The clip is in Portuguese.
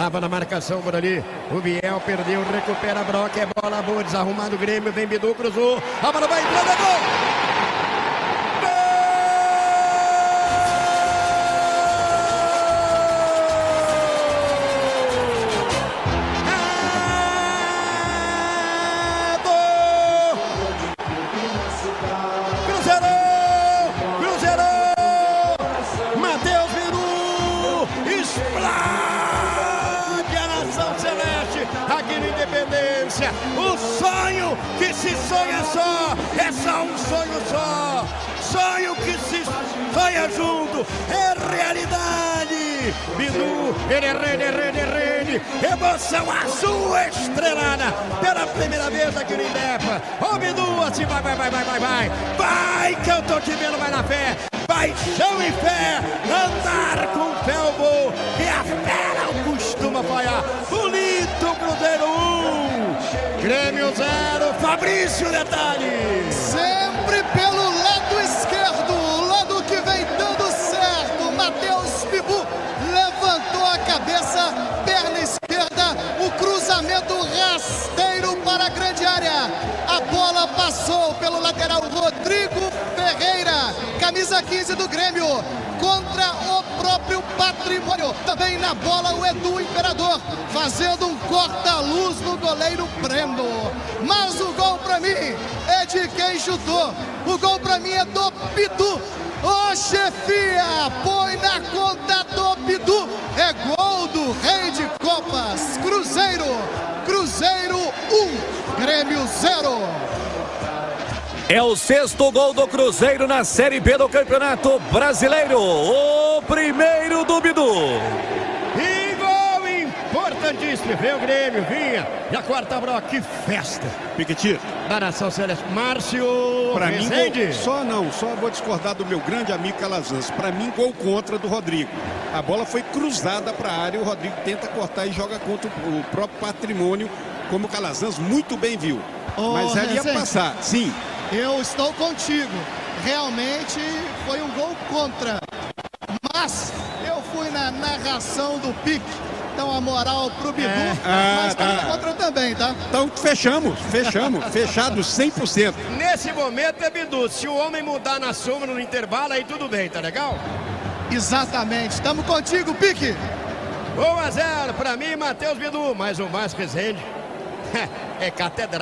Tava na marcação por ali. O Biel perdeu, recupera a Broca. É bola boa, desarrumado o Grêmio. Vem Bidu, cruzou. A bola vai entrando, é gol! O sonho que se sonha só, é só um sonho só. Sonho que se sonha junto, é realidade. Bidu, ele rende. Emoção azul estrelada pela primeira vez aqui no IDEFA. Ô Bidu, assim vai. Vai que eu tô te vendo, vai na fé. Paixão e fé, andar com fé o gol. E a fé não costuma falhar. Bonito Cruzeiro 1, Grêmio 0, Fabrício Detalhe. Sempre pelo lado esquerdo, o lado que vem dando certo. Matheus Pibu levantou a cabeça, perna esquerda, o cruzamento rasteiro para a grande área. A bola passou pelo lateral Rodrigo Ferreira, camisa 15 do Grêmio, contra o próprio patrimônio. Também na bola o Edu Imperador, fazendo um corta-luz no goleiro Breno. Mas o gol pra mim é de quem chutou. O gol pra mim é do Pitu. Ô chefia, põe na conta do Bidu. É gol do Rei de Copas. Cruzeiro 1, Grêmio 0. É o sexto gol do Cruzeiro na Série B do Campeonato Brasileiro. O primeiro do Bidu. E gol importantíssimo. Veio o Grêmio, vinha. E a quarta broca, que festa. Piquetito. Da nação Celeste. Márcio Resende. Mim, só vou discordar do meu grande amigo Calazans. Para mim, gol contra do Rodrigo. A bola foi cruzada para a área. O Rodrigo tenta cortar e joga contra o próprio patrimônio, como o Calazans muito bem viu. Oh, mas ela ia passar, sim. Eu estou contigo, realmente foi um gol contra, mas eu fui na narração do Pique, então a moral pro Bidu, mas tá contra também, tá? Então fechamos, fechado 100%. Nesse momento é Bidu, se o homem mudar na soma no intervalo, aí tudo bem, tá legal? Exatamente, estamos contigo, Pique! 1-0 pra mim, Matheus Pibu, mas o Marcos Resende é catedrático.